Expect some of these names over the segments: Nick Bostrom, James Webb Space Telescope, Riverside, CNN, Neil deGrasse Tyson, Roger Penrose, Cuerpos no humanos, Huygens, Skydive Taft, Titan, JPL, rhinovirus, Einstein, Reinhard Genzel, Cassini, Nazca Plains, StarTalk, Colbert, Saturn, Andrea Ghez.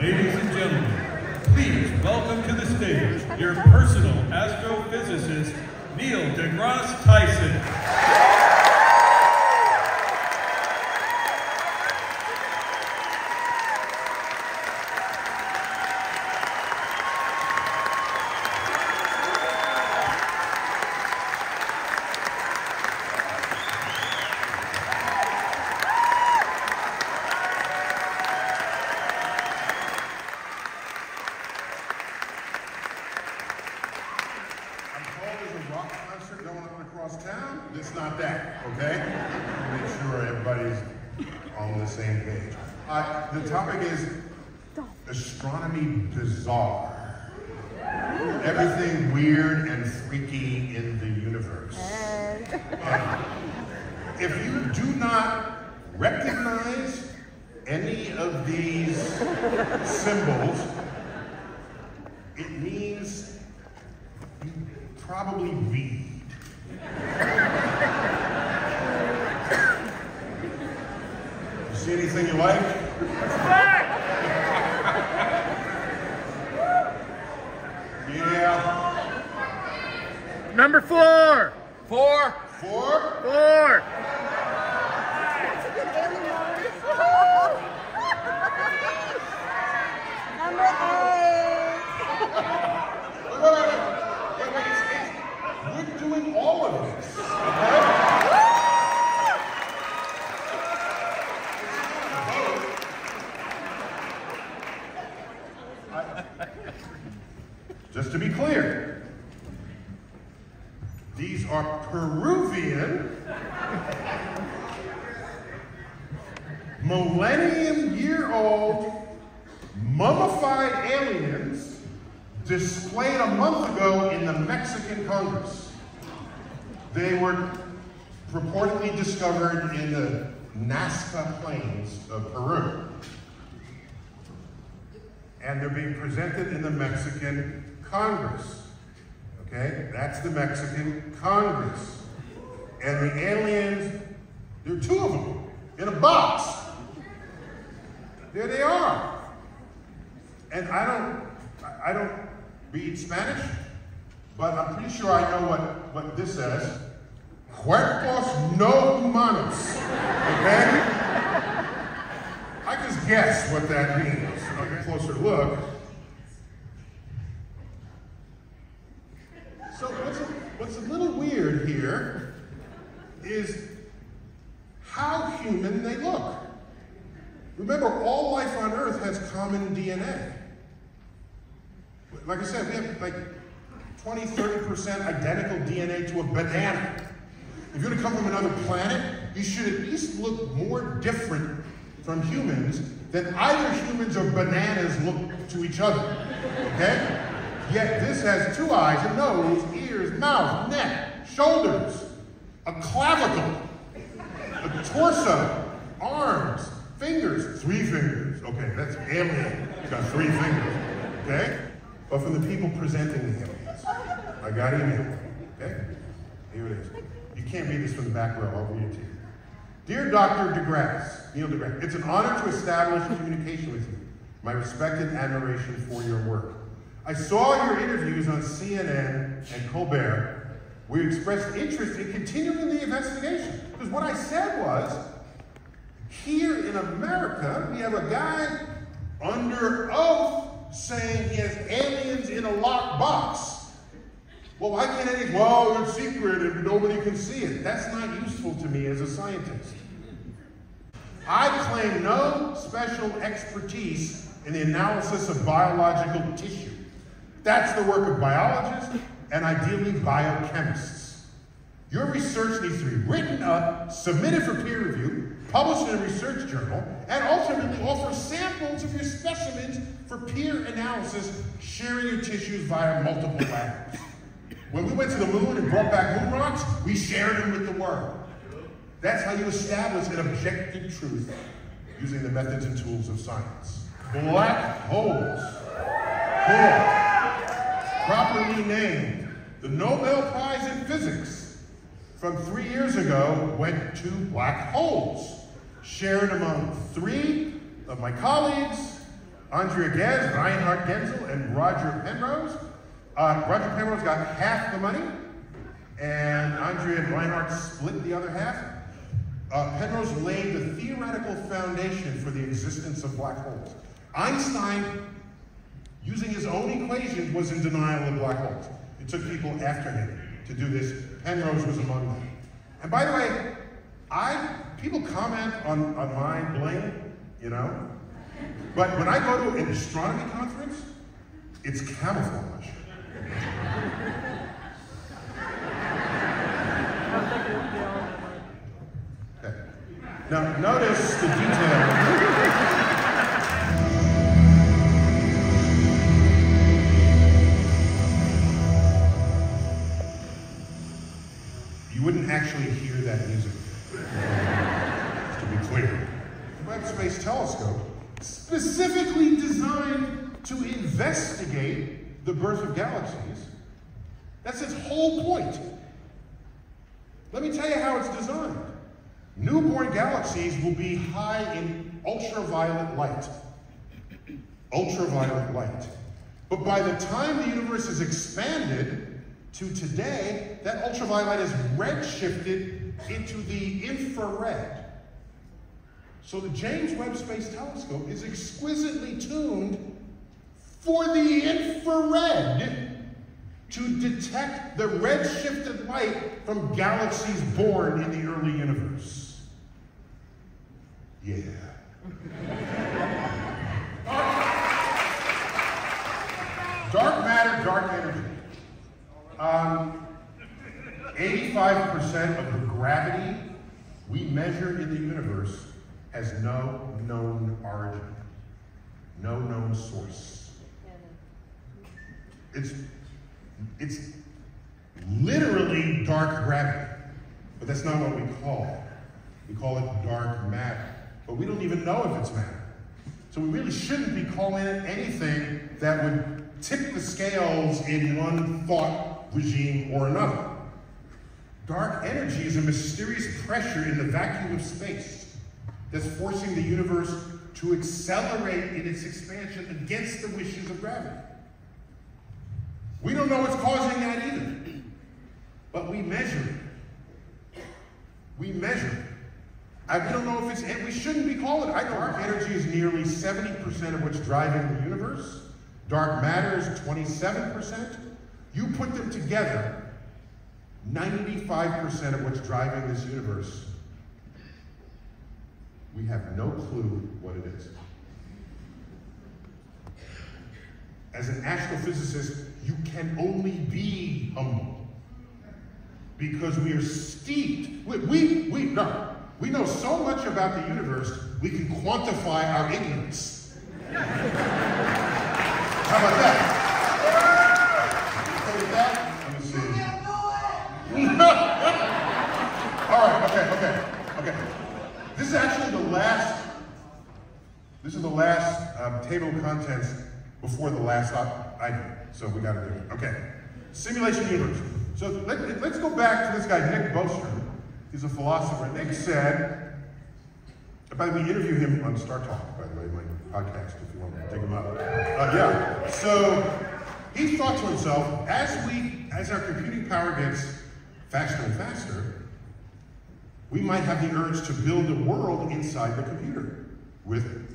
Ladies and gentlemen, please welcome to the stage your personal astrophysicist, Neil deGrasse Tyson. Discovered in the Nazca Plains of Peru. And they're being presented in the Mexican Congress. Okay, that's the Mexican Congress. And the aliens, there are two of them in a box. There they are. And I don't read Spanish, but I'm pretty sure I know what this says. Cuerpos no humanos, okay? I just guess what that means. I'll get a closer look. So what's a little weird here is how human they look. Remember, all life on Earth has common DNA. Like I said, we have like 20, 30% identical DNA to a banana. If you're to come from another planet, you should at least look more different from humans than either humans or bananas look to each other, okay? Yet this has two eyes, a nose, ears, mouth, neck, shoulders, a clavicle, a torso, arms, fingers, three fingers. Okay, that's alien. It's got three fingers, okay? But from the people presenting the aliens, I got email, okay? Here it is. You can't read this from the back row, I'll read it to you. Dear Dr. DeGrasse, Neil deGrasse, it's an honor to establish communication with you. My respect and admiration for your work. I saw your interviews on CNN and Colbert, where you expressed interest in continuing the investigation. Because what I said was, here in America, we have a guy under oath saying he has aliens in a locked box. Well, why can't anything? Well, it's secret and nobody can see it. That's not useful to me as a scientist. I claim no special expertise in the analysis of biological tissue. That's the work of biologists and ideally biochemists. Your research needs to be written up, submitted for peer review, published in a research journal, and ultimately offer samples of your specimens for peer analysis, sharing your tissues via multiple labs. When we went to the moon and brought back moon rocks, we shared them with the world. That's how you establish an objective truth using the methods and tools of science. Black holes. Cool. Properly named. The Nobel Prize in Physics from 3 years ago went to black holes, shared among three of my colleagues Andrea Ghez, Reinhard Genzel, and Roger Penrose. Roger Penrose got half the money, and Andrea and Reinhard split the other half. Penrose laid the theoretical foundation for the existence of black holes. Einstein, using his own equations, was in denial of black holes. It took people after him to do this. Penrose was among them. And by the way, people comment on my bling, you know? But when I go to an astronomy conference, it's camouflage. Okay. Now, notice the detail. You wouldn't actually hear that music, to be clear. The Webb Space Telescope, specifically designed to investigate the birth of galaxies, that's its whole point. Let me tell you how it's designed. Newborn galaxies will be high in ultraviolet light. Ultraviolet light. But by the time the universe is expanded, to today, that ultraviolet is redshifted into the infrared. So the James Webb Space Telescope is exquisitely tuned for the infrared to detect the redshifted light from galaxies born in the early universe. Yeah. Dark matter, dark energy. 85% of the gravity we measure in the universe has no known origin, no known source. It's literally dark gravity, but that's not what we call it. We call it dark matter, but we don't even know if it's matter. So we really shouldn't be calling it anything that would tip the scales in one thought regime or another. Dark energy is a mysterious pressure in the vacuum of space that's forcing the universe to accelerate in its expansion against the wishes of gravity. We don't know what's causing that either, but we measure it. We measure it. We don't know if it's, and we shouldn't be calling it. Dark energy is nearly 70% of what's driving the universe. Dark matter is 27%. You put them together, 95% of what's driving this universe, we have no clue what it is. As an astrophysicist, you can only be humble because we are steeped. We know so much about the universe, we can quantify our ignorance. How about that? Okay. This is the last table of contents before the last item, so we gotta do it. Okay, simulation universe. So let's go back to this guy, Nick Bostrom. He's a philosopher. Nick said, by the way, we interview him on StarTalk, by the way, my podcast, if you want to dig him up. Yeah, so he thought to himself, as our computing power gets faster and faster, we might have the urge to build a world inside the computer with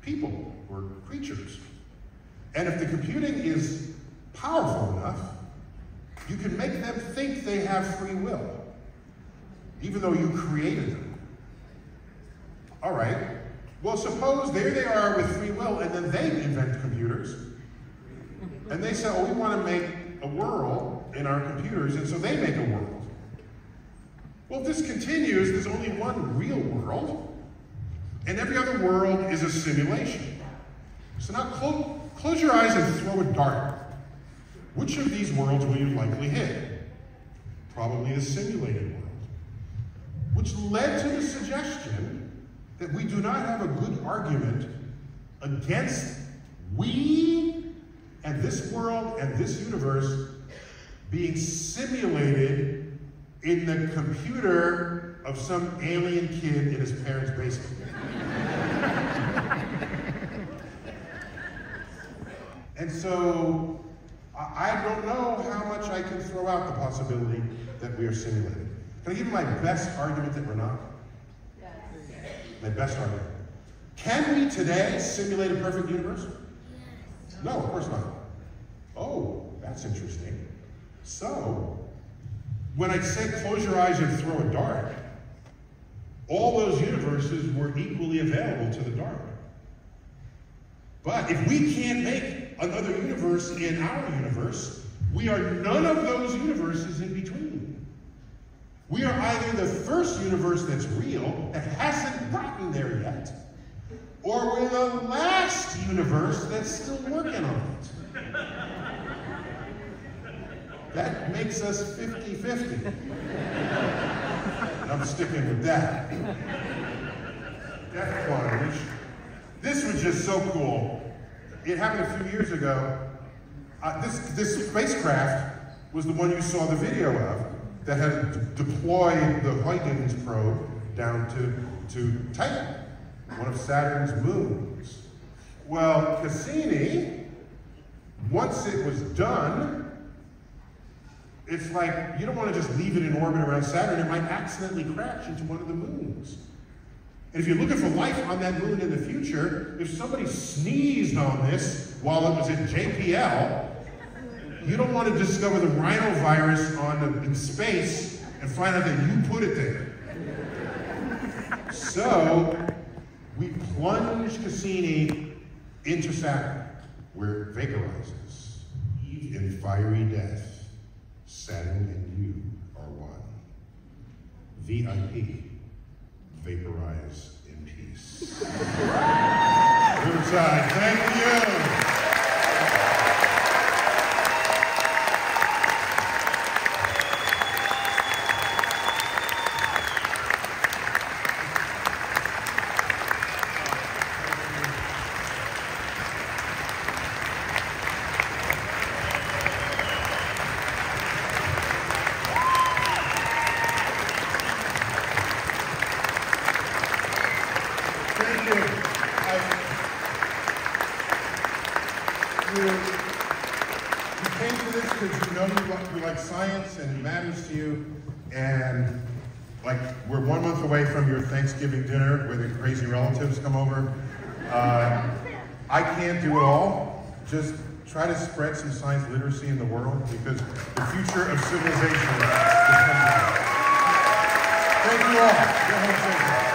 people or creatures. And if the computing is powerful enough, you can make them think they have free will, even though you created them. All right, well, suppose there they are with free will, and then they invent computers. And they say, oh, we want to make a world in our computers, and so they make a world. Well, if this continues, there's only one real world, and every other world is a simulation. So now close your eyes and throw a dart. Which of these worlds will you likely hit? Probably the simulated world, which led to the suggestion that we do not have a good argument against we and this world and this universe being simulated in the computer of some alien kid in his parents' basement. so I don't know how much I can throw out the possibility that we are simulated. Can I give you my best argument that we're not? Yes. My best argument. Can we today simulate a perfect universe? Yes. No, of course not. Oh, that's interesting. So, when I say close your eyes and throw a dart, all those universes were equally available to the dart. But if we can't make another universe in our universe, we are none of those universes in between. We are either the first universe that's real, that hasn't gotten there yet, or we're the last universe that's still working on it. That makes us 50-50. I'm sticking with that. That plunge. This was just so cool. It happened a few years ago. This spacecraft was the one you saw the video of that had deployed the Huygens probe down to Titan, one of Saturn's moons. Well, Cassini, once it was done, it's like, you don't want to just leave it in orbit around Saturn. It might accidentally crash into one of the moons. And if you're looking for life on that moon in the future, if somebody sneezed on this while it was at JPL, you don't want to discover the rhinovirus in space and find out that you put it there. So, we plunge Cassini into Saturn, where it vaporizes in fiery death. Saturn and you are one. VIP. Vaporize in peace. Riverside, thank you. Thanksgiving dinner where the crazy relatives come over. I can't do it all. Just try to spread some science literacy in the world because the future of civilization is coming. Thank you all.